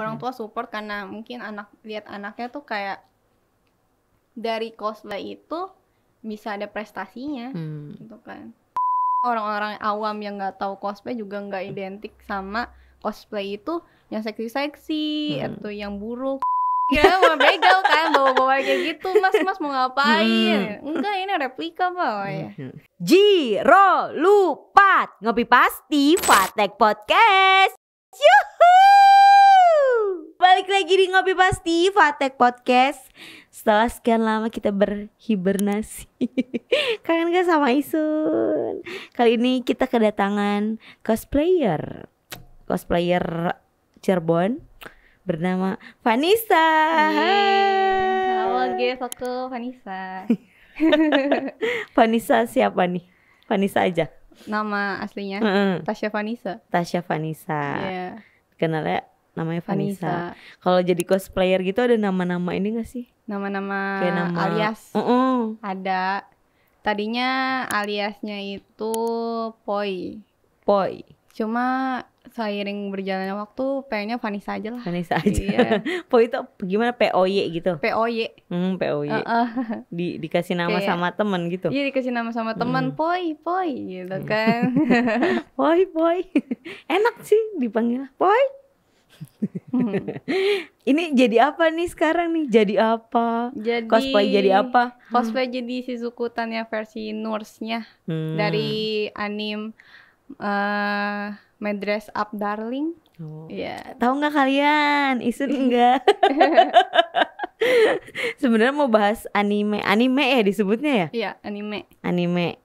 orang tua support karena mungkin lihat anaknya tuh kayak dari cosplay itu bisa ada prestasinya gitu kan. Orang-orang awam yang nggak tahu cosplay juga nggak identik sama cosplay itu yang seksi-seksi atau yang buruk ya mau begal kan, bawa-bawa kayak gitu. Mas mau ngapain? Enggak, ini replika Pak. Jiro lupa ngopi pasti Fatek Podcast. Yuhu! Balik lagi di Ngopi Pasti Fatek Podcast. Setelah sekian lama kita berhibernasi, kangen gak sama Isun? Kali ini kita kedatangan cosplayer Cirebon bernama Vanisa. Halo guys, aku Vanisa. Vanisa siapa nih? Vanisa aja. Nama aslinya Tasya Vanisa. Tasya Vanisa. Yeah. Kenalnya namanya Vanisa. Kalau jadi cosplayer gitu ada nama-nama ini gak sih? Nama-nama nama alias. Ada. Tadinya aliasnya itu Poi. Cuma seiring berjalannya waktu pengennya Vanisa aja lah. Vanisa aja. Iya. Poi itu gimana? POY gitu. POY. POY. Dikasih nama sama teman gitu. Iya, dikasih nama sama teman Poi gitu kan. Poi. Enak sih dipanggil Poi. Ini jadi apa nih sekarang nih? Jadi apa? Cosplay jadi apa? Cosplay jadi Shizuku Tanya versi Nurse-nya dari anime My Dress Up Darling. Tahu nggak kalian? Isun enggak? Sebenarnya mau bahas anime ya disebutnya ya? Iya, anime.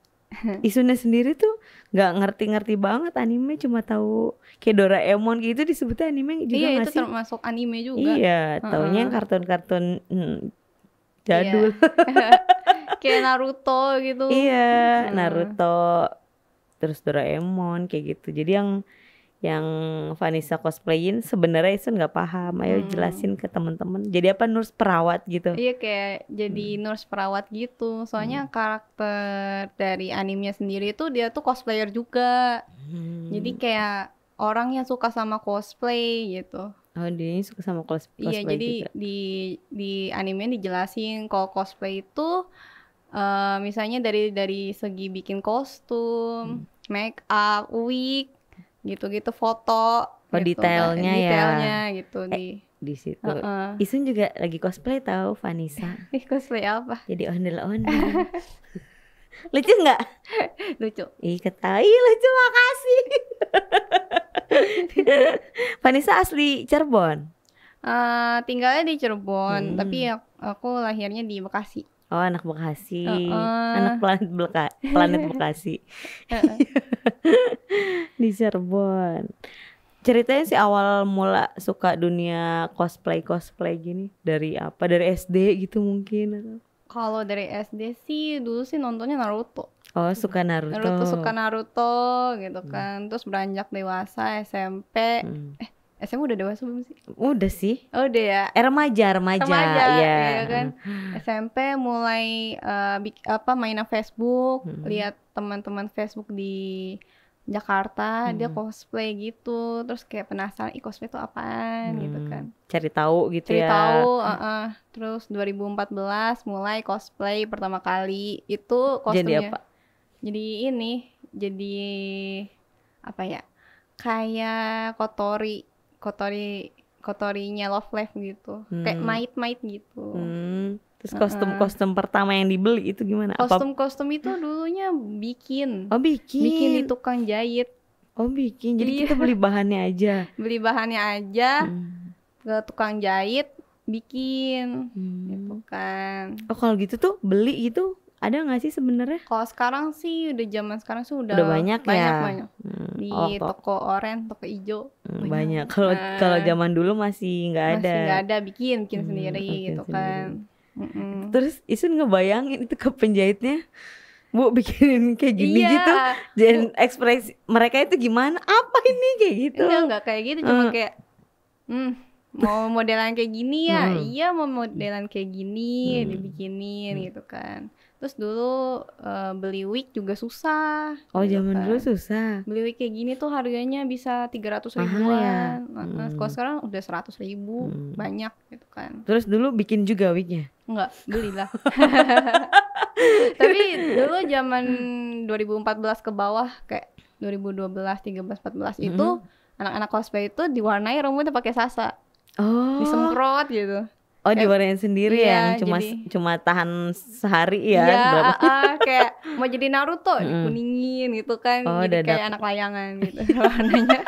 Isunnya sendiri tuh nggak ngerti-ngerti banget anime, cuma tahu kayak Doraemon gitu disebutnya anime juga. Iya, itu termasuk anime juga. Iya, taunya yang kartun-kartun jadul. Iya. Kayak Naruto gitu. Iya, Naruto, terus Doraemon kayak gitu. Jadi yang Vanisa cosplayin sebenarnya Isun nggak paham. Ayo jelasin ke temen-temen. Jadi apa, nurse perawat gitu? Iya, kayak jadi nurse perawat gitu. Soalnya karakter dari animenya sendiri itu dia tuh cosplayer juga. Jadi kayak orang yang suka sama cosplay gitu. Oh, dia suka sama cosplay. Iya, jadi juga di animenya dijelasin kalau cosplay itu misalnya dari segi bikin kostum, make up, wig, gitu-gitu, foto, gitu, detailnya ya. Gitu di situ. Isun juga lagi cosplay tahu, Vanisa. Cosplay apa? Jadi ondel-ondel. Lucu nggak? Lucu. Ih, ketahui lucu, makasih. Vanisa asli Cirebon. Tinggalnya di Cirebon, tapi aku lahirnya di Bekasi. Oh, anak Bekasi. Anak planet Bekasi. Di Cirebon. Ceritanya sih awal mula suka dunia cosplay gini dari apa? Dari SD gitu mungkin. Kalau dari SD sih dulu sih nontonnya Naruto. Oh, suka Naruto. Suka Naruto gitu kan. Terus beranjak dewasa SMP. SMA udah dewasa belum sih? Udah sih. Oh, udah ya. Remaja ya kan. SMP mulai mainan Facebook, lihat teman-teman Facebook di Jakarta, dia cosplay gitu, terus kayak penasaran, cosplay itu apaan gitu kan. Cari tahu. Terus 2014 mulai cosplay pertama kali. Itu kostumnya. Jadi apa? Jadi apa ya? Kayak kotorinya love life gitu, kayak mait gitu. Terus kostum pertama yang dibeli itu gimana? Kostum itu dulunya bikin. Oh, bikin di tukang jahit. Oh, bikin. Jadi kita beli bahannya aja ke tukang jahit, bikin gitu kan. Oh, kalau gitu tuh beli gitu ada nggak sih sebenarnya? Kalau sekarang sih udah zaman sekarang sih udah banyak ya. Di toko oranye, toko hijau. Banyak. Kalau zaman dulu masih nggak ada. Masih nggak ada, bikin sendiri gitu kan. Terus Isun ngebayangin itu ke penjahitnya, Bu, bikinin kayak gini gitu. Dan ekspresi mereka itu gimana? Apa ini kayak gitu? Enggak kayak gitu, cuma kayak mau modelan kayak gini ya. Iya, mau modelan kayak gini dibikinin gitu kan. Terus dulu beli wig juga susah. Oh gitu, zaman kan dulu susah. Beli wig kayak gini tuh harganya bisa 300 ribuan ya? Kalau sekarang udah 100 ribu, banyak gitu kan. Terus dulu bikin juga wignya? Enggak, belilah. Tapi dulu zaman 2014 ke bawah, kayak 2012, 13, 14 itu anak-anak cosplay itu diwarnai rambutnya pakai sasa. Oh. Disemprot gitu. Oh, diwarnain sendiri ya, yang cuma tahan sehari ya, berapa? Kayak mau jadi Naruto dikuningin gitu kan, jadi dadak, kayak anak layangan gitu warnanya.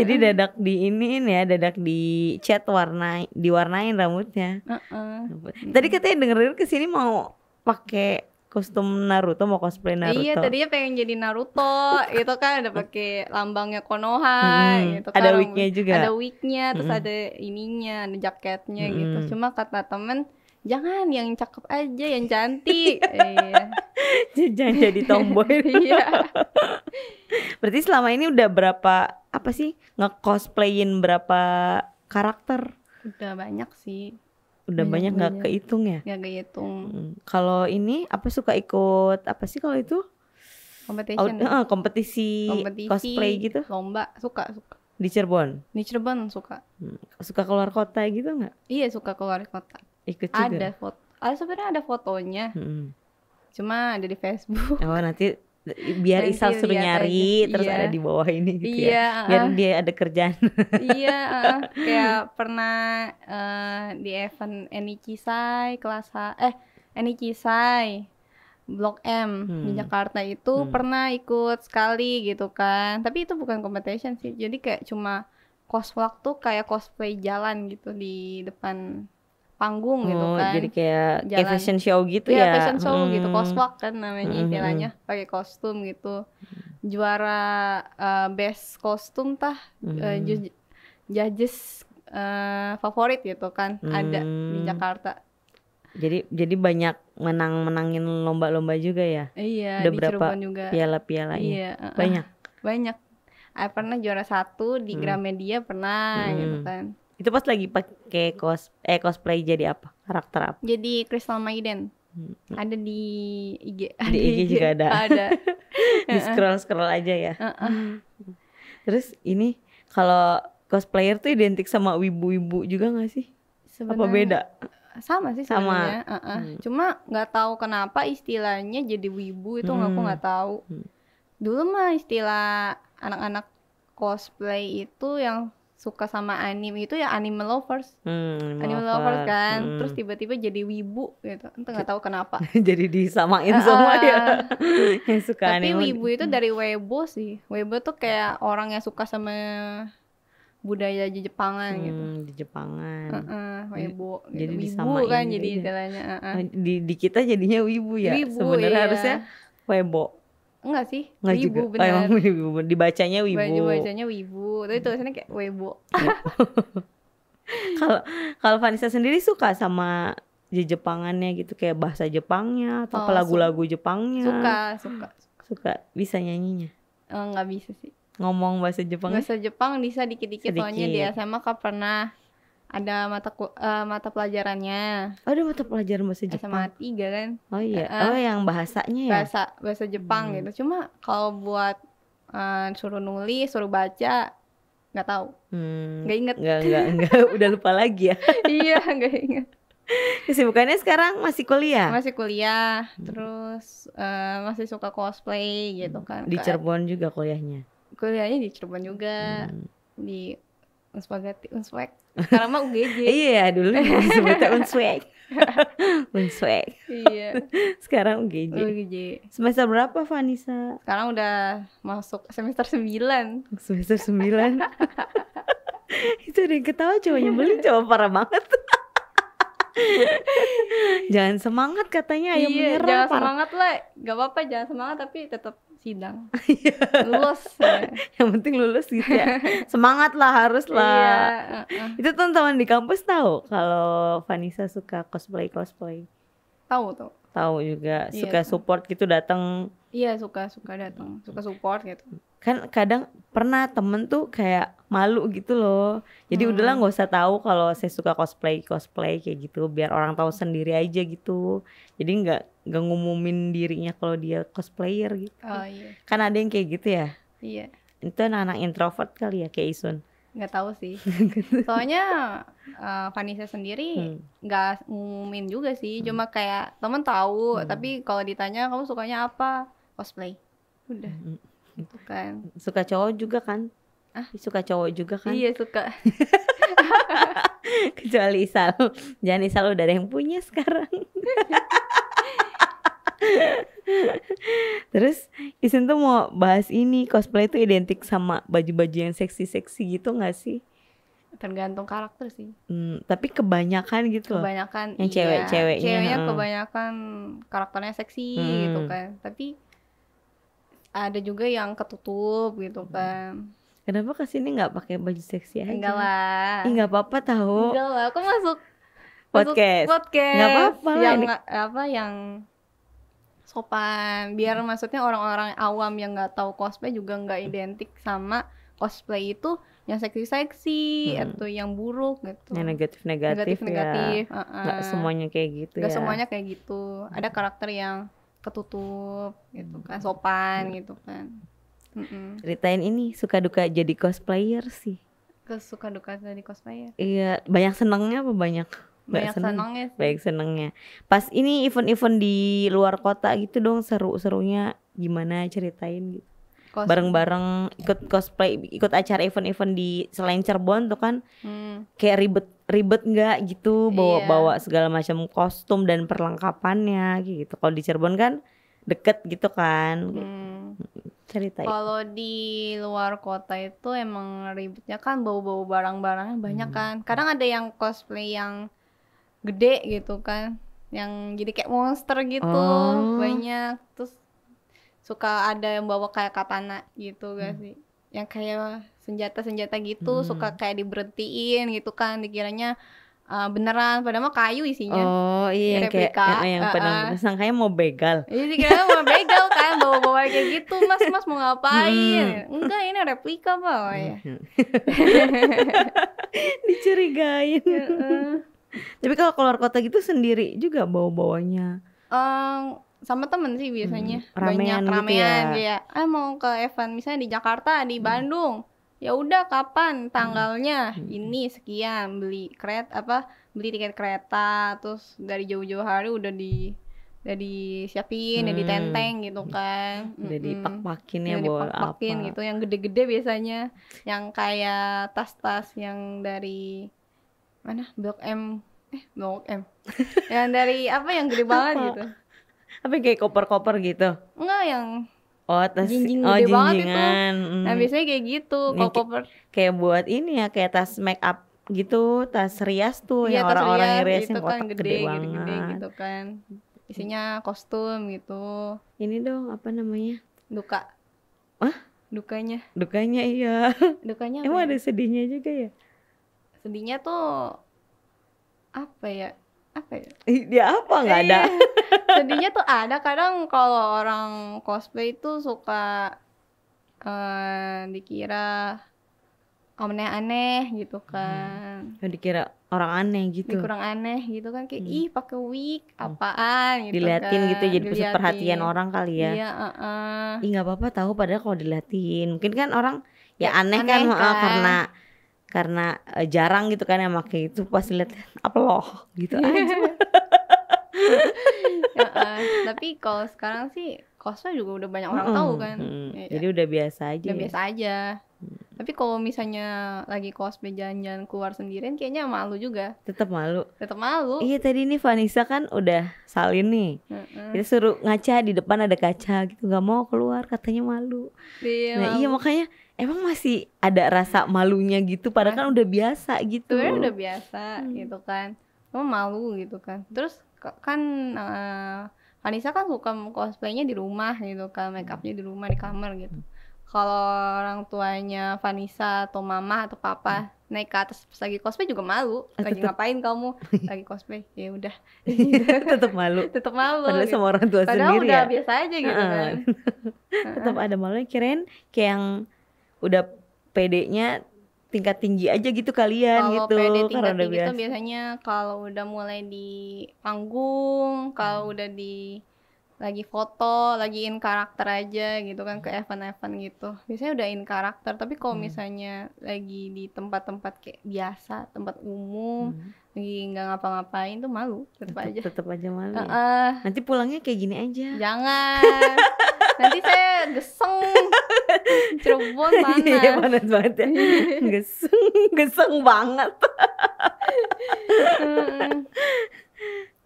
Jadi dadak diiniin ya, dadak di cat warna, diwarnain rambutnya. Tadi katanya dengerin kesini mau pakai kostum Naruto, mau cosplay Naruto. Iya, tadinya pengen jadi Naruto, itu kan ada pakai lambangnya Konoha, gitu kan. Ada wignya juga. Ada wignya, terus ada ininya, ada jaketnya gitu. Cuma kata temen, jangan yang cakep aja, yang cantik. Jangan jadi tomboy. Iya. Berarti selama ini udah berapa, apa sih, nge-cosplayin berapa karakter? Udah banyak sih. Udah banyak, nggak kehitung ya? Nggak kehitung. Kalau ini apa suka ikut apa sih kalau itu? Kompetisi cosplay gitu? Lomba, suka. Di Cirebon? Di Cirebon suka. Suka keluar kota gitu nggak? Iya, suka keluar kota. Ikut juga? Ada foto, sebenarnya ada fotonya. Cuma ada di Facebook. Oh, nanti biar Isal suruh nyari aja. Terus ada di bawah ini gitu ya, biar dia ada kerjaan. Kayak pernah di event Anichisai Anichisai Blok M di Jakarta itu pernah ikut sekali gitu kan, tapi itu bukan competition sih, jadi kayak cuma cosplay tuh kayak cosplay jalan gitu di depan panggung gitu kan. Jadi kayak fashion show gitu ya. Iya, fashion show gitu, cosplak kan namanya istilahnya, pakai kostum gitu. Juara best kostum judges favorit gitu kan, ada di Jakarta. Jadi banyak menangin lomba-lomba juga ya. Iya, udah di Cirebon juga. Piala-pialanya. Iya, banyak. Aku pernah juara 1 di Gramedia pernah gitu kan. Itu pas lagi pakai cosplay jadi apa? Karakter apa? Jadi Crystal Maiden. Ada di IG. Di IG juga ada. Di scroll aja ya. Terus ini kalau cosplayer tuh identik sama wibu-wibu juga nggak sih? Sebenarnya, apa beda? Sama sih sebenarnya. Cuma nggak tahu kenapa istilahnya jadi wibu itu aku nggak tahu. Dulu mah istilah anak-anak cosplay itu yang suka sama anime itu ya anime lovers, anime lovers kan, terus tiba-tiba jadi wibu gitu, entah nggak tahu kenapa. Jadi disamain semua ya. Yang suka tapi anime. Wibu itu dari Weibo sih, Weibo tuh kayak orang yang suka sama budaya Jepangan gitu. Di Jepangan. Weibo. Gitu. Jadi disamain wibu kan jadi istilahnya. Di kita jadinya wibu ya. Sebenarnya harusnya Weibo. Enggak sih, nggak wibu juga. Bener. Emang wibu, dibacanya wibu. Dibacanya wibu, tapi tulisannya kayak webo. Kalau Vanisa sendiri suka sama Jepangannya gitu, kayak bahasa Jepangnya atau lagu-lagu Jepangnya? Suka. Bisa nyanyinya? Nggak bisa sih. Ngomong bahasa Jepang? Bahasa Jepang bisa dikit-dikit, soalnya di SMA kan pernah ada mata pelajarannya. Oh, ada mata pelajaran bahasa Jepang. SMA 3 kan. Oh iya. Oh, yang bahasanya ya. Bahasa Jepang gitu. Cuma kalau buat suruh nulis, suruh baca, nggak tahu. Nggak inget. Nggak udah lupa lagi ya. Iya, nggak inget. Kesibukannya sekarang masih kuliah? Masih kuliah, terus masih suka cosplay gitu kan. Di Cirebon juga kuliahnya? Kuliahnya di Cirebon juga, di Unswek. Sekarang mah UGJ. Iya, dulu disebutnya Unswek. Iya. Sekarang UGJ. Semester berapa Vanisa? Sekarang udah masuk semester 9. Semester 9. Itu ada yang ketawa, cowok nyebelin, cowok parah banget. Jangan semangat katanya, ayo menyerah. Jangan semangat lah. Gak apa-apa, jangan semangat tapi tetap sidang. Lulus. Ya. Yang penting lulus gitu ya. Semangat lah, harus lah. Itu teman-teman di kampus tahu kalau Vanisa suka cosplay. Tahu juga, suka support gitu datang. Iya, suka datang, suka support gitu. kan kadang pernah temen tuh kayak malu gitu loh. Jadi udahlah nggak usah tahu kalau saya suka cosplay kayak gitu, biar orang tahu sendiri aja gitu. Jadi nggak ngumumin dirinya kalau dia cosplayer gitu. Oh, iya. Kan ada yang kayak gitu ya. Iya. Itu anak-anak introvert kali ya kayak Isun. Nggak tahu sih. Soalnya Vanisa sendiri nggak ngumumin juga sih. Cuma kayak temen tahu, tapi kalau ditanya kamu sukanya apa, cosplay. Udah. Bukan. Suka cowok juga kan? Ah, suka cowok juga kan? Iya, suka. Kecuali Isal. Jangan Isal, udah ada yang punya sekarang. Terus Isin tuh mau bahas ini, cosplay tuh identik sama baju-baju yang seksi-seksi gitu gak sih? Tergantung karakter sih. Tapi kebanyakan gitu loh. Kebanyakan yang cewek-ceweknya. Ceweknya kebanyakan karakternya seksi gitu kan. Tapi ada juga yang ketutup gitu kan. Kenapa kesini nggak pakai baju seksi aja? Enggak lah. Enggak apa-apa tahu. Enggak lah, aku masuk podcast. Enggak apa-apa. Yang yang sopan. Biar maksudnya orang-orang awam yang nggak tahu cosplay juga nggak identik sama cosplay itu yang seksi-seksi atau yang buruk gitu. Yang negatif-negatif. Ya. Nggak semuanya kayak gitu. Nggak semuanya kayak gitu. Ada karakter yang ketutup gitu kan, sopan gitu kan. Ceritain ini suka duka jadi cosplayer sih. Suka duka jadi cosplayer. Iya, banyak senengnya apa banyak senengnya sih. Banyak senengnya. Pas ini event-event di luar kota gitu dong, seru-serunya gimana, ceritain gitu. Bareng-bareng ikut cosplay, ikut acara event-event di selain Cirebon tuh kan. Kayak ribet nggak gitu bawa-bawa segala macam kostum dan perlengkapannya gitu. Kalau di Cirebon kan deket gitu kan. Ceritain. Kalau di luar kota itu emang ribetnya kan bau-bau barang-barangnya banyak kan. Kadang ada yang cosplay yang gede gitu kan, yang jadi kayak monster gitu. Banyak. Terus suka ada yang bawa kayak katana gitu gak sih, yang kayak senjata-senjata gitu, suka kayak diberhentiin gitu kan, dikiranya beneran, padahal mah kayu isinya. Oh iya, replika kayak yang padahal sangkanya mau begal. Iya, dikiranya mau begal kan, bawa-bawa kayak gitu. Mas mau ngapain? Enggak, ini replika Pak. Dicurigain. Tapi kalau keluar kota gitu sendiri juga bawa-bawanya? Sama temen sih biasanya, ramean gitu ya. Mau ke event misalnya di Jakarta, di Bandung, ya udah kapan tanggalnya, ini sekian, beli tiket kereta, terus dari jauh-jauh hari udah disiapin, udah ditenteng gitu kan, udah dipak-pakin ya, dipak-pakin gitu, yang gede-gede biasanya, yang kayak tas-tas yang dari mana, Blok M, yang dari yang gede banget gitu. Apa kayak koper-koper gitu? Enggak, yang jinjing gede banget itu. Nah biasanya kayak gitu kalau koper. Kayak buat ini ya, kayak tas make up gitu, tas rias tuh ya, orang-orang yang rias gitu yang kotak kan, gede banget gitu kan. Isinya kostum gitu. Ini dong apa namanya? Duka. Hah? Dukanya. Dukanya iya. Dukanya apa? Emang ada sedihnya juga ya? Sedihnya tuh apa ya? Dia apa nggak ada? Sedihnya tuh ada. Kadang kalau orang cosplay itu suka dikira aneh-aneh gitu kan. Dikira orang aneh gitu. Dikurang aneh gitu kan, kayak ih pakai wig apaan gitu. Diliatin kan, gitu jadi pusat perhatian orang kali ya. Iya, ih nggak apa-apa tahu, padahal kalau diliatin mungkin kan orang ya aneh kan. Karena jarang gitu kan yang pakai itu, pas lihat apa loh gitu aja. Tapi kalau sekarang sih cosplay juga udah banyak orang tahu kan. Jadi udah biasa aja. Udah biasa aja. Tapi kalau misalnya lagi cosplay jalan-jalan keluar sendirian kayaknya malu juga. Tetap malu. Iya, tadi nih Vanisa kan udah salin nih. Kita suruh ngaca, di depan ada kaca gitu, nggak mau keluar katanya malu. Iya, nah malu. Iya makanya emang masih ada rasa malunya gitu, padahal kan udah biasa gitu. Udah biasa gitu kan. Emang malu gitu kan. Terus kan Vanisa kan suka cosplaynya di rumah gitu kan, make upnya di rumah, di kamar gitu. kalau orang tuanya Vanisa atau mama atau papa naik ke atas pas lagi cosplay juga malu. Lagi ngapain kamu? Lagi cosplay. Ya udah. Tetap malu. Tetap malu. Padahal gitu. Sama orang tua padahal sendiri ya. Padahal udah biasa aja gitu kan. Tetap ada malunya. Kirain kayak yang udah PD-nya tingkat tinggi aja gitu kalian kalo gitu. Kalau PD tingkat tinggi itu biasanya kalau udah mulai di panggung, kalau udah di lagi foto, lagi in karakter aja gitu kan, ke event-event gitu. Biasanya udah in karakter, tapi kalau misalnya lagi di tempat-tempat kayak biasa, tempat umum, lagi nggak ngapa-ngapain tuh malu, tetap aja malu. Ya? Nanti pulangnya kayak gini aja. Jangan. Nanti saya geseng. Cirebon panas. Iya, panas banget ya. Geseng banget.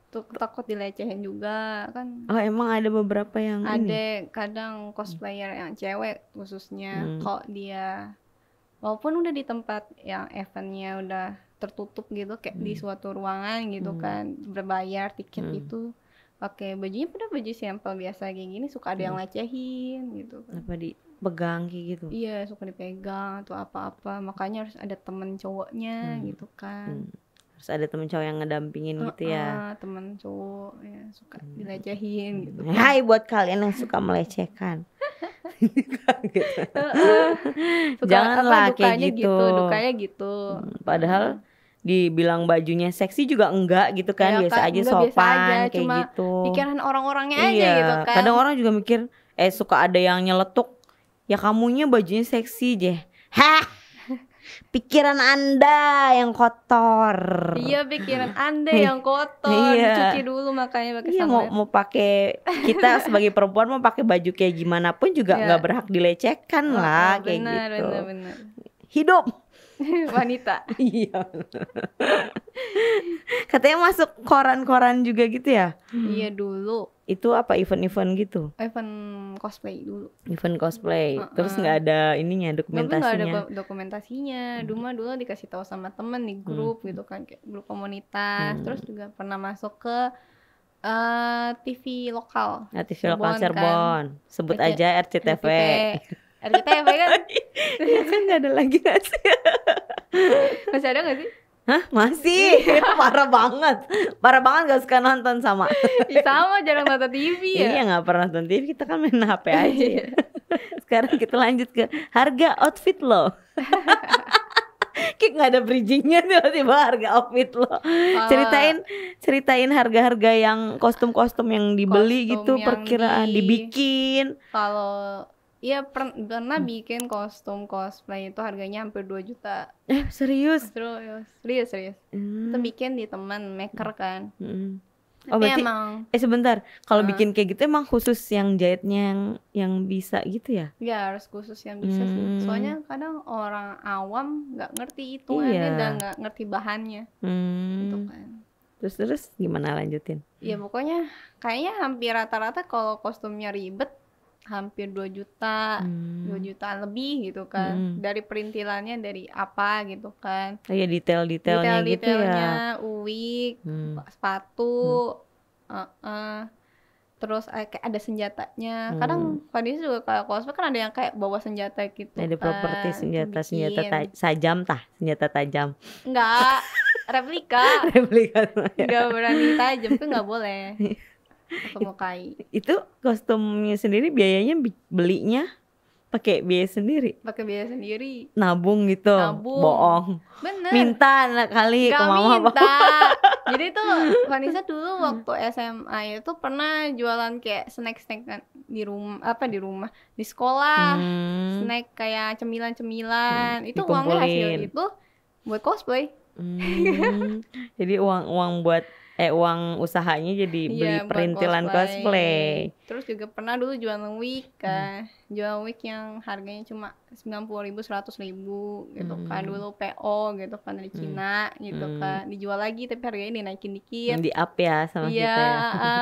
Tuh takut dilecehin juga kan. Oh, emang ada beberapa yang ini. Ada kadang cosplayer yang cewek khususnya kok dia walaupun udah di tempat yang eventnya udah tertutup gitu kayak di suatu ruangan gitu kan, berbayar tiket itu. Pakai bajunya pada baju sampel biasa kayak gini suka ada yang lecehin gitu kan. Apa dipegang kayak gitu? Iya, suka dipegang atau apa-apa. Makanya harus ada temen cowoknya gitu kan. Harus ada temen cowok yang ngedampingin gitu ya. Temen cowok ya suka dilecehin gitu. Hai buat kalian yang suka melecehkan. Gitu. Janganlah kayak gitu. Dukanya gitu. Padahal dibilang bajunya seksi juga enggak gitu kan, ya, biasa aja sopan aja, kayak cuma gitu. Pikiran orang-orangnya aja gitu kan. Kadang orang juga mikir suka ada yang nyeletuk, ya kamunya bajunya seksi deh. Hah? Pikiran Anda yang kotor. Iya, pikiran Anda yang kotor. Dicuci dulu makanya pakai sampo. Mau pakai kita sebagai perempuan mau pakai baju kayak gimana pun juga nggak berhak dilecehkan lah kayak gitu. Benar. Hidup wanita. Iya. Katanya masuk koran-koran juga gitu ya? Iya dulu. Itu apa event-event gitu? Event cosplay dulu. Event cosplay. Terus nggak ada ininya dokumentasinya? Tapi nggak ada dokumentasinya. Dulu dikasih tahu sama temen di grup gitu kan, kayak grup komunitas. Terus juga pernah masuk ke TV lokal. Nah, TV lokal Cirebon. Kan. Sebut aja RCTV. RCTV kan? Iya kan gak ada lagi gak sih? Masih ada gak sih? Hah? Masih? Parah banget gak suka nonton sama. Sama jarang nonton TV ya? Iya gak pernah nonton TV, kita kan main HP aja ya. Sekarang kita lanjut ke harga outfit lo. Kayak gak ada bridgingnya tiba-tiba harga outfit lo. Ceritain harga-harga yang kostum-kostum yang dibeli kostum gitu, perkiraan dibikin. Kalau iya pernah bikin kostum cosplay itu harganya hampir 2 juta. Serius? Serius. Itu bikin di teman maker kan. Oh, berarti emang, sebentar. Kalau bikin kayak gitu emang khusus yang jahitnya yang bisa gitu ya? Iya, harus khusus yang bisa sih. Soalnya kadang orang awam nggak ngerti itu dan nggak ngerti bahannya. Gitu kan. Terus gimana lanjutin? Ya pokoknya kayaknya hampir rata-rata kalau kostumnya ribet hampir 2 juta, 2 jutaan lebih gitu kan. Dari perintilannya dari apa gitu kan. Oh ya, detailnya gitu ya. Wig, sepatu, terus kayak ada senjatanya. Kadang kondisi juga kalau cosplay kan ada yang kayak bawa senjata gitu. Ada properti senjata tajam. Enggak, replika. Enggak berani tajam tuh enggak boleh. Itu kostumnya sendiri biayanya belinya pakai biaya sendiri. Nabung gitu. Bohong. Bener. Minta kali ke mama. Minta. Jadi tuh Vanisa dulu waktu SMA itu pernah jualan kayak snack-snack kan di sekolah. Snack kayak cemilan-cemilan. Itu uangnya hasil itu buat cosplay. Jadi uang buat uang usahanya jadi beli perintilan cosplay. Terus juga pernah dulu jualan wig kan. Jualan wig yang harganya cuma 90.000, 100.000 gitu kan. Dulu PO gitu kan dari Cina gitu kan. Dijual lagi tapi harganya dinaikin dikit. Di up ya sama kita ya.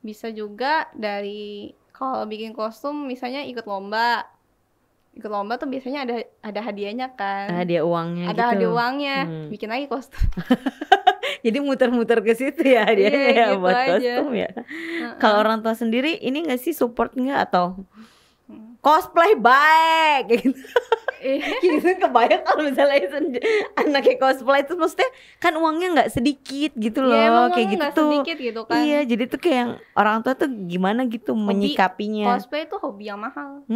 Bisa juga dari kalau bikin kostum misalnya ikut lomba. Ikut lomba tuh biasanya ada hadiahnya kan. Hadiah uangnya gitu. Ada hadiah uangnya. Bikin lagi kostum. Jadi muter-muter ke situ ya dia gitu buat kostum ya. Kalau orang tua sendiri ini nggak sih support nggak atau cosplay baik gitu. Gitu kebayang kalau misalnya anaknya cosplay itu maksudnya kan uangnya nggak sedikit gitu loh, ya, kayak gitu tuh. Sedikit gitu kan. Iya, jadi tuh kayak yang orang tua tuh gimana gitu hobi, menyikapinya. Cosplay itu hobi yang mahal.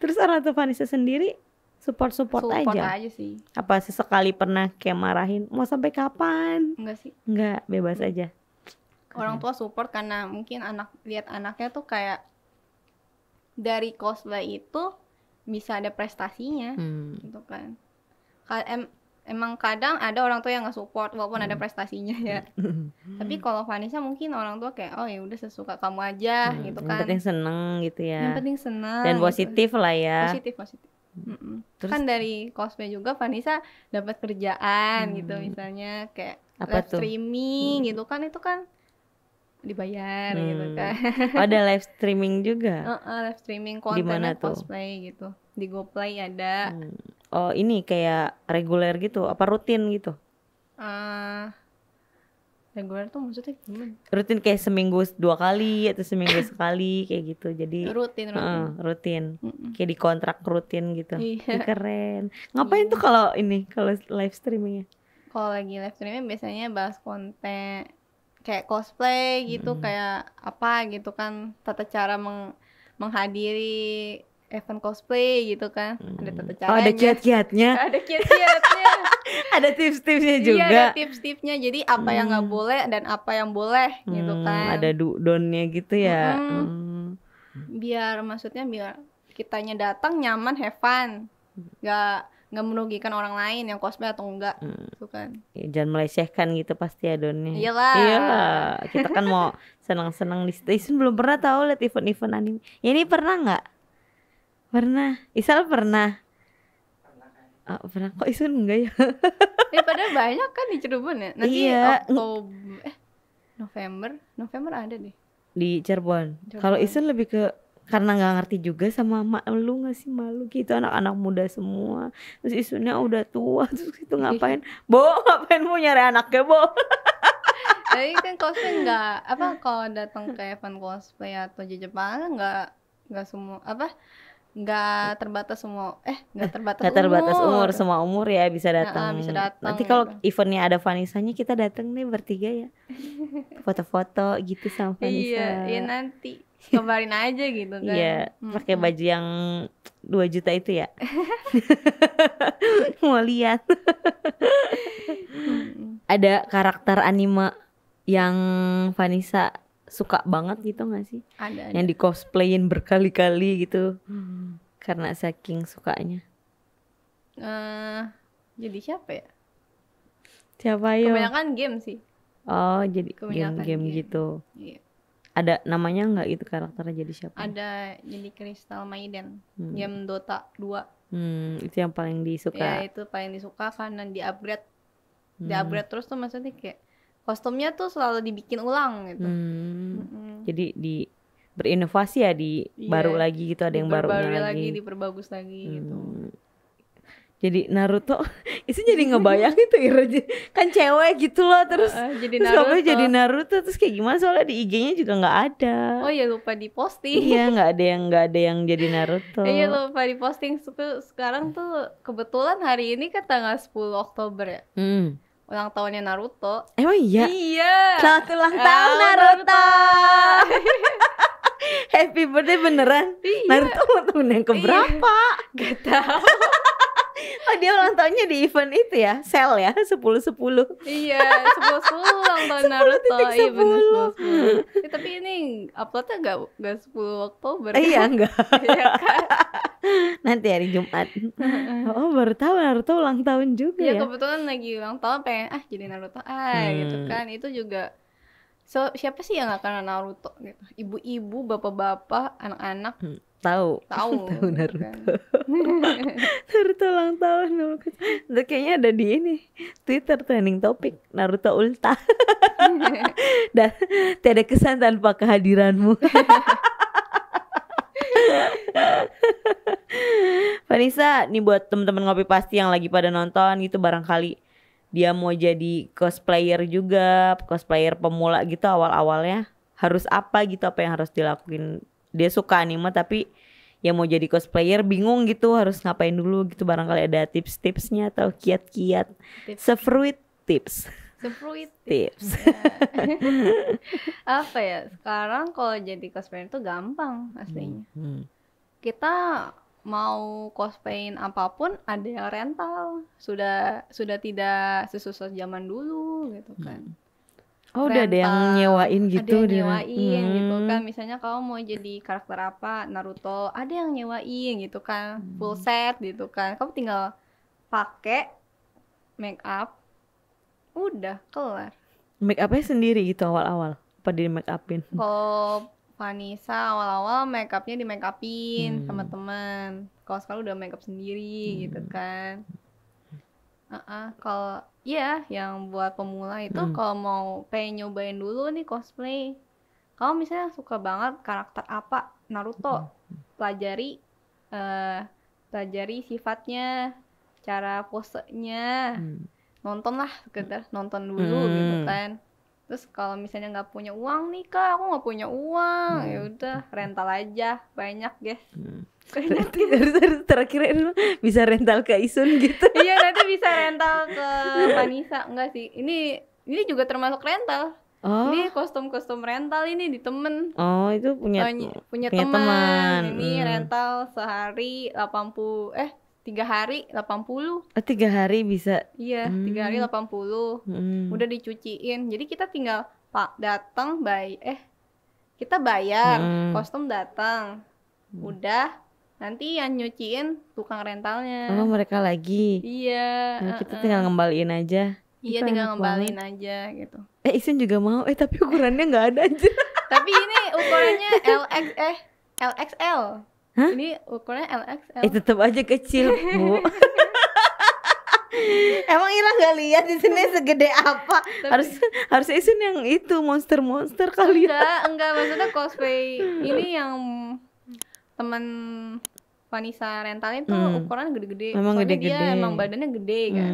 Terus orang tua Vanisa sendiri support aja sih. Apa sesekali pernah kayak marahin mau sampai kapan? Enggak sih. Enggak, bebas aja. Orang tua support karena mungkin anak lihat anaknya tuh kayak dari cosplay itu bisa ada prestasinya, gitu kan. Emang kadang ada orang tua yang nggak support walaupun ada prestasinya ya. Tapi kalau Vanisa mungkin orang tua kayak oh ya udah sesuka kamu aja, gitu kan. Yang penting seneng gitu ya. Yang penting seneng. Dan positif gitu lah ya. Positif. Terus, kan dari cosplay juga Vanisa dapat kerjaan gitu misalnya kayak live streaming gitu kan, itu kan dibayar gitu kan. Ada live streaming juga. Live streaming konten cosplay gitu. Di GoPlay ada. Oh, ini kayak reguler gitu, apa rutin gitu? Reguler tuh maksudnya gimana? Rutin kayak seminggu 2 kali atau seminggu sekali kayak gitu. Jadi rutin. Kayak dikontrak rutin gitu. Iya. Keren. Ngapain tuh kalau ini, kalau live streamingnya? Kalau lagi live streaming biasanya bahas konten kayak cosplay gitu, kayak apa gitu kan, tata cara menghadiri event cosplay gitu kan, ada tata caranya, ada kiat-kiatnya, ada tips-tipsnya juga. Iya, ada tips-tipsnya, jadi apa yang nggak boleh dan apa yang boleh gitu kan, ada do-donnya gitu ya. Biar maksudnya biar kitanya datang nyaman, have fun, nggak merugikan orang lain yang cosplay atau enggak, gitu kan. Ya, jangan melecehkan gitu pasti ya Donnya. Iyalah. Kita kan mau senang-senang di station. Belum pernah tahu lihat event-event anime. Ini pernah nggak? Pernah. Isal pernah. Pernah. Kok Isal enggak ya? Ya padahal banyak kan di Cirebon ya. Nanti Oktober, November ada deh. Di Cirebon. Kalau Isal lebih ke karena nggak ngerti juga sama mak lu, nggak sih malu gitu, anak-anak muda semua, terus isunya udah tua, terus itu ngapain mau nyari anaknya Bo. Tapi kan cosplay nggak apa, kalau datang ke event cosplay atau Jepang nggak semua apa, nggak terbatas semua, nggak terbatas umur semua umur ya bisa datang. Nanti kalau eventnya ada Vanisanya kita datang nih bertiga ya, foto-foto gitu sama Vanisa. Iya nanti. Kemarin aja gitu kan. Iya, pakai baju yang 2 juta itu ya. Mau lihat. Ada karakter anime yang Vanisa suka banget gitu gak sih? Ada. Yang di-cosplayin berkali-kali gitu. Karena saking sukanya. Jadi siapa ya? Siapa ya? Kebanyakan game sih. Oh, jadi game gitu. Iya. Ada namanya nggak itu karakternya, jadi siapa? Ada, jadi Crystal Maiden, game Dota 2. Itu yang paling disuka. Ya itu paling disuka karena di upgrade terus tuh, maksudnya kayak kostumnya tuh selalu dibikin ulang gitu. Jadi berinovasi ya, baru lagi gitu, ada yang barunya lagi. Diperbagus lagi gitu. Jadi Naruto itu jadi ngebayang itu kan cewek gitu loh, terus jadi Naruto terus kayak gimana, soalnya di IG-nya juga nggak ada. Oh ya, lupa diposting. Iya, nggak ada yang jadi Naruto. Iya, lupa diposting. Sekarang tuh kebetulan hari ini kan tanggal 10 Oktober ya. Ulang tahunnya Naruto. Emang iya? Iya. Selamat ulang tahun Naruto. Happy birthday beneran. Iya. Naruto mau tahun yang keberapa? Iya. Gak tau. Oh, dia ulang tahunnya di event itu ya, sel ya, 10-10. Iya, 10-10 ulang tahun Naruto. Iya bener, 10-10. Ya, tapi ini uploadnya gak 10 Oktober. Iya enggak. Iya kan. Nanti hari Jumat. Oh, baru tahu Naruto ulang tahun juga ya. Iya, kebetulan lagi ulang tahun, pengen jadi Naruto gitu kan. Itu juga siapa sih yang gak kenal Naruto gitu. Ibu-ibu, bapak-bapak, anak-anak tahu Naruto. Naruto ulang tahun. Itu kayaknya ada di ini Twitter trending topik, Naruto Ulta. Dan tiada kesan tanpa kehadiranmu. Vanisa, nih buat teman-teman Ngopi Pasti yang lagi pada nonton gitu, barangkali dia mau jadi cosplayer juga, cosplayer pemula gitu, awal-awalnya harus apa gitu, apa yang harus dilakuin dia suka anime tapi ya mau jadi cosplayer bingung gitu harus ngapain dulu gitu, barangkali ada tips-tipsnya atau kiat-kiat sefruit tips. Sefruit tips. Apa ya, sekarang kalau jadi cosplayer tuh gampang aslinya. Kita mau cosplayin apapun ada rental, sudah tidak sesusah zaman dulu gitu kan. Oh, rental, udah ada yang nyewain gitu, ada yang nyewain gitu kan. Misalnya kamu mau jadi karakter apa, Naruto, ada yang nyewain gitu kan, full set gitu kan. Kamu tinggal pakai make up, udah kelar. Make upnya sendiri gitu awal-awal, apa di make upin? Kalau Vanisa awal-awal make upnya di make upin sama teman. Kalau sekarang udah make up sendiri gitu kan. Kalau ya yang buat pemula itu kalau mau pengen nyobain dulu nih cosplay, kalau misalnya suka banget karakter apa, Naruto, pelajari sifatnya, cara posenya, nonton lah, sekedar nonton dulu gitu kan. Terus kalau misalnya nggak punya uang nih, Kak, aku nggak punya uang, ya udah rental aja, banyak guys. Nanti terakhir bisa rental ke Isun gitu. Iya, nanti bisa rental ke Vanisa. Enggak sih, ini juga termasuk rental. Oh. Ini kostum-kostum rental ini di temen. Oh, itu punya teman. Ini rental sehari 3 hari 80. 3 hari bisa. Iya, 3 hari 80. Udah dicuciin. Jadi kita tinggal Pak datang kita bayar, kostum datang. Udah, nanti yang nyuciin tukang rentalnya. Oh, mereka lagi. Iya. Nah, kita tinggal ngembaliin aja. Iya, tinggal ngembaliin aja gitu. Isin juga mau, tapi ukurannya nggak ada aja. Tapi ini ukurannya LXL. Hah? Ini ukurannya LXL. Tetep aja kecil, Bu. Emang Ira nggak lihat di sini segede apa? Tapi, harusnya Isin yang itu monster-monster kali. Enggak, maksudnya cosplay ini yang teman Vanisa rentalnya tuh ukuran gede-gede. Emang gede-gede. Dia emang badannya gede kan.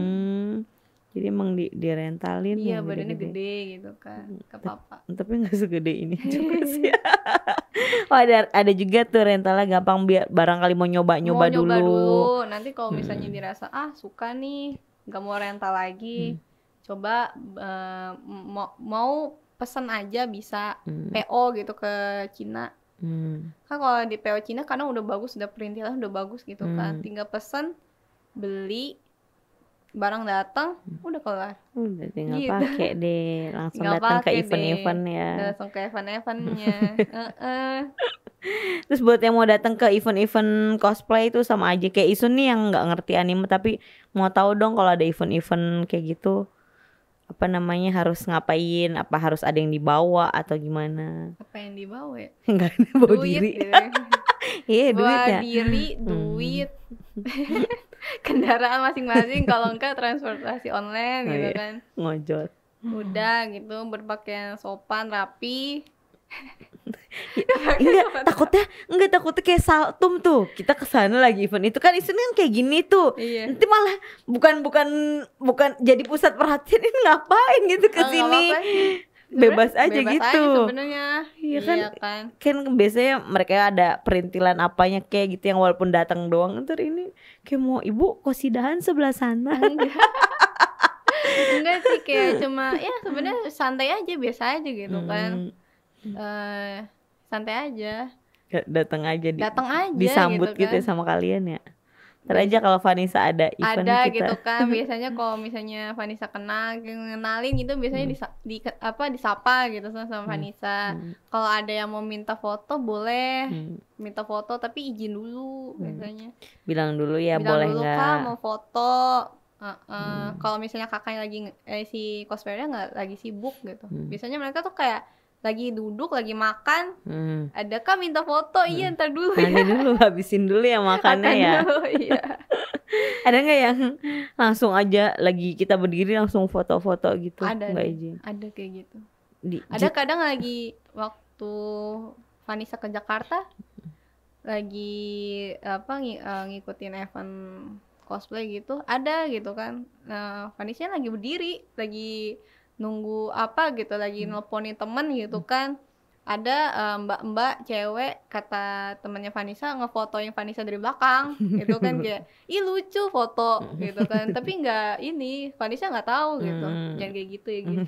Jadi emang di rentalin. Iya, badannya gede gitu kan. Kepapa. Tapi nggak segede ini juga sih. Oh, ada juga tuh rentalnya gampang, biar barangkali mau nyoba dulu. Nanti kalau misalnya dirasa suka nih, nggak mau rental lagi, coba mau pesan aja bisa PO gitu ke Cina. Kan kalau di PO Cina karena udah bagus, udah perintilan udah bagus gitu kan, tinggal pesan, beli, barang datang, udah kelar. Udah tinggal gitu. Pakai deh, langsung datang ke event-event ya. Langsung ke event-eventnya. Terus buat yang mau datang ke event-event cosplay itu sama aja kayak Isun nih yang nggak ngerti anime tapi mau tahu dong kalau ada event-event kayak gitu. Apa namanya, harus ngapain, apa harus ada yang dibawa atau gimana? Apa yang dibawa ya? Enggak ada, bawa diri. Iya, duit ya. Bawa diri, duit. Kendaraan masing-masing, kalau enggak transportasi online gitu kan. Ngojol. Udah gitu, berpakaian sopan, rapi. Takutnya kayak saltum tuh. Kita kesana lagi event itu kan isinya kan kayak gini tuh. Iya. Nanti malah bukan jadi pusat perhatian, ini ngapain gitu kesini. Bebas aja gitu. Sebenarnya. Iya kan. Kan biasanya mereka ada perintilan apanya kayak gitu yang walaupun datang doang, ntar ini kayak mau ibu kosidahan sebelah sana. Enggak sih, kayak cuma ya sebenarnya santai aja, biasa aja gitu kan. Santai aja, datang aja disambut gitu kan. Sama kalian ya. Ntar aja kalau Vanisa ada event ada kita. Gitu kan. Biasanya kalau misalnya Vanisa kenalin gitu, biasanya disapa gitu sama Vanisa. Kalau ada yang mau minta foto boleh, minta foto tapi izin dulu biasanya. Bilang dulu ya, boleh nggak? Bilang dulu Kak mau foto. Kalau misalnya kakaknya lagi si cosplayernya nggak lagi sibuk gitu, biasanya mereka tuh kayak lagi duduk, lagi makan, ada Kak minta foto, iya ntar dulu ya. Habisin dulu ya makannya ya. Ada nggak yang langsung aja lagi kita berdiri langsung foto-foto gitu? Nggak izin. Ada kayak gitu. Ada kadang lagi waktu Vanisa ke Jakarta, lagi ngikutin event cosplay gitu, ada gitu kan. Nah, Vanisa lagi berdiri, lagi nunggu lagi nelponin temen gitu kan, ada mbak-mbak cewek, kata temannya Vanisa, ngefotoin Vanisa dari belakang gitu kan, kayak ih lucu foto gitu kan, tapi nggak ini, Vanisa nggak tahu gitu, jangan kayak gitu ya gitu.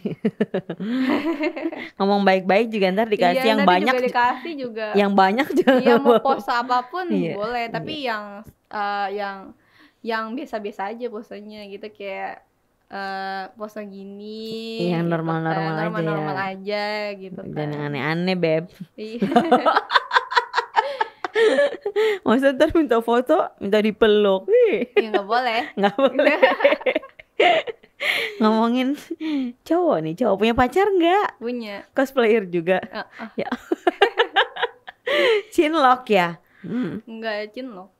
Ngomong baik-baik juga ntar dikasih iya, yang nanti banyak juga dikasih juga yang banyak juga iya, mau post apapun iya, boleh, tapi iya, yang biasa-biasa aja posenya gitu, kayak posa gini yang normal-normal aja gitu kan. Jangan aneh-aneh beb. Masa ntar minta foto minta dipeluk ya nggak boleh. Nggak boleh. Ngomongin cowok nih, cowok punya pacar nggak? Punya. Cosplayer juga ya. Cinlok ya? Nggak cinlok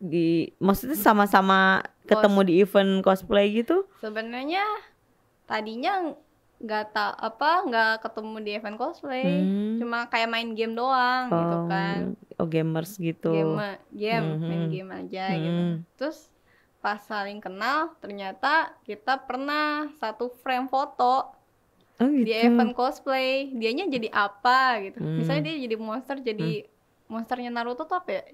di, maksudnya sama-sama ketemu di event cosplay gitu? Sebenarnya tadinya nggak ketemu di event cosplay, cuma kayak main game doang gitu kan. Oh, gamers gitu. Main game aja gitu. Terus pas saling kenal, ternyata kita pernah satu frame foto gitu, di event cosplay. Dianya jadi apa gitu? Misalnya dia jadi monster, jadi monsternya Naruto tuh apa ya?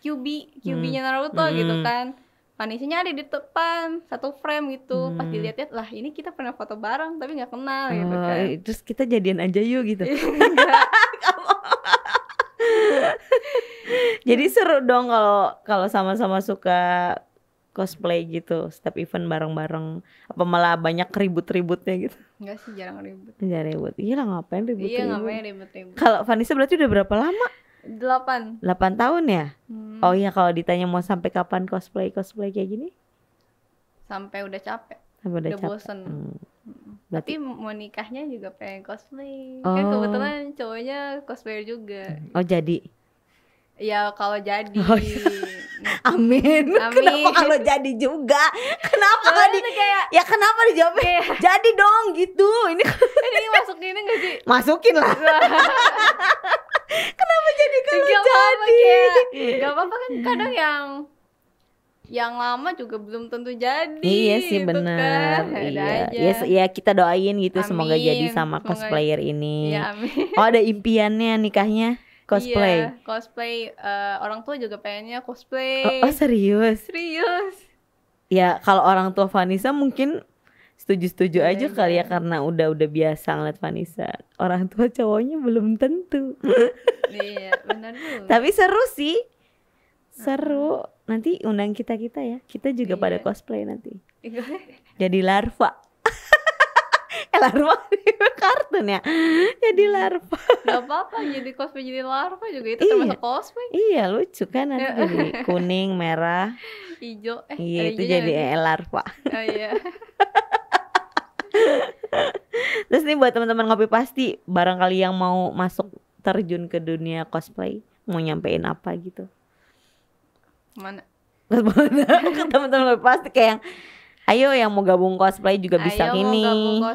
QB-nya Naruto gitu kan. Vanisinya ada di depan satu frame gitu. Pas dilihat-lihat, lah ini kita pernah foto bareng tapi nggak kenal gitu kan. Terus kita jadian aja yuk gitu. Jadi seru dong kalau sama-sama suka cosplay gitu, setiap event bareng-bareng. Apa malah banyak ribut-ributnya gitu? Enggak sih, jarang ribut. Jarang ribut. Iya lah, ngapain ribut-ribut? Iya, ngapain ribut-ribut. Kalau Vanisa berarti udah berapa lama? 8 tahun ya? Oh iya, kalau ditanya mau sampai kapan cosplay kayak gini? Sampai udah capek, udah bosen. Tapi mau nikahnya juga pengen cosplay. Kan kebetulan cowoknya cosplayer juga. Oh jadi? Ya kalau jadi. Amin. Kenapa kalau jadi juga? Kenapa tadi? Ya kenapa dijawabnya? Kayak, jadi dong gitu. Ini masukin gak sih? Masukin lah. Kenapa jadi kalau jadi? Gak apa-apa kan, kadang yang lama juga belum tentu jadi. Iya sih benar. Iya. Ya kita doain gitu, amin, semoga jadi sama cosplayer ini. Ya, amin. Oh ada impiannya nikahnya? Cosplay. Iya, cosplay. Orang tua juga pengennya cosplay. Oh serius? Serius. Ya kalau orang tua Vanisa mungkin setuju-setuju aja kali ya, karena udah biasa ngeliat Vanisa. Orang tua cowoknya belum tentu. Iya benar tuh. Tapi seru sih. Seru. Nanti undang kita ya. Kita juga pada cosplay nanti. Jadi larva. Larva di kartun ya, jadi larva. Gak apa-apa, jadi cosplay jadi larva juga itu termasuk cosplay. Iya lucu kan, nanti jadi kuning, merah, hijau. Iya itu jadi larva. Oh, iya. Terus nih buat teman-teman ngopi pasti, barangkali yang mau masuk terjun ke dunia cosplay, mau nyampein apa gitu? Kemana? Ke teman-teman ngopi pasti kayak yang, ayo yang mau gabung cosplay juga bisa gini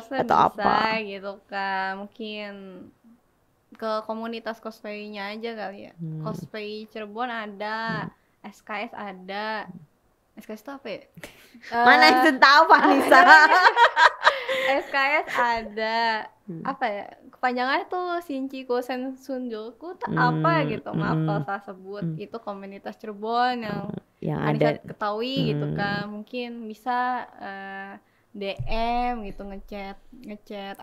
atau bisa, apa gitu kan. Mungkin ke komunitas cosplaynya aja kali ya. Cosplay Cirebon ada, SKS ada. SKS itu apa ya? Mana yang tahu Vanisa? SKS ada. Apa ya? Kepanjangannya tuh Shinchiko Sensunjoku tak apa gitu. Maaf kalau salah sebut. Itu komunitas Cirebon yang ada ketahui gitu kan. Mungkin bisa DM gitu, ngechat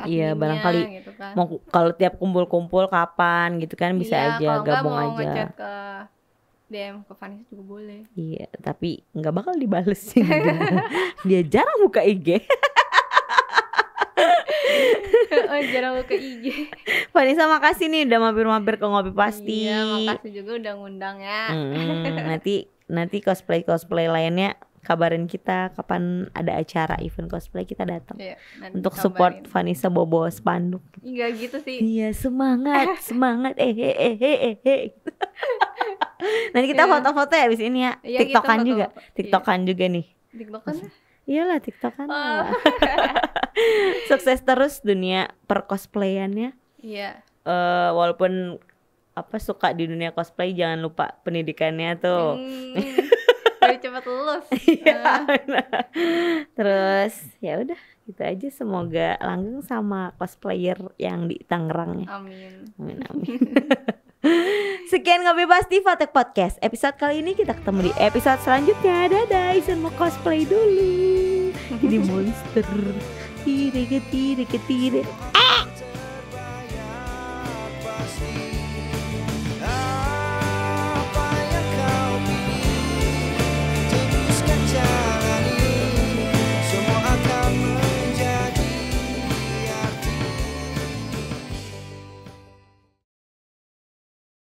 adminnya, iya, barangkali gitu kan. Mau kalau tiap kumpul-kumpul kapan gitu kan bisa iya, aja gabung aja. Iya, kalau mau ngechat ke DM ke Vanisa juga boleh. Iya, tapi nggak bakal dibales sih. Dia jarang buka IG. Jarang buka IG. Vanisa makasih nih udah mampir-mampir ke Ngopi Pasti. Iya, makasih juga udah ngundang ya. Nanti cosplay lainnya kabarin kita kapan ada acara event cosplay, kita datang iya, untuk kabarin. Support Vanisa bobo spanduk. Enggak gitu sih. Iya semangat Nanti kita foto-foto ya abis ini ya, TikTokan juga, TikTokan juga nih. TikTokan? Iyalah TikTokan. Sukses terus dunia percosplayannya. Iya. Walaupun suka di dunia cosplay, jangan lupa pendidikannya tuh. cepet lulus. Terus ya udah gitu aja, semoga langgeng sama cosplayer yang di Tangerang ya. Amin. Amin amin. Sekian Ngopi Pasti Fatek Podcast. Episode kali ini kita ketemu di episode selanjutnya. Dadah, izin mau cosplay dulu. Jadi monster. Tire-tire-tire.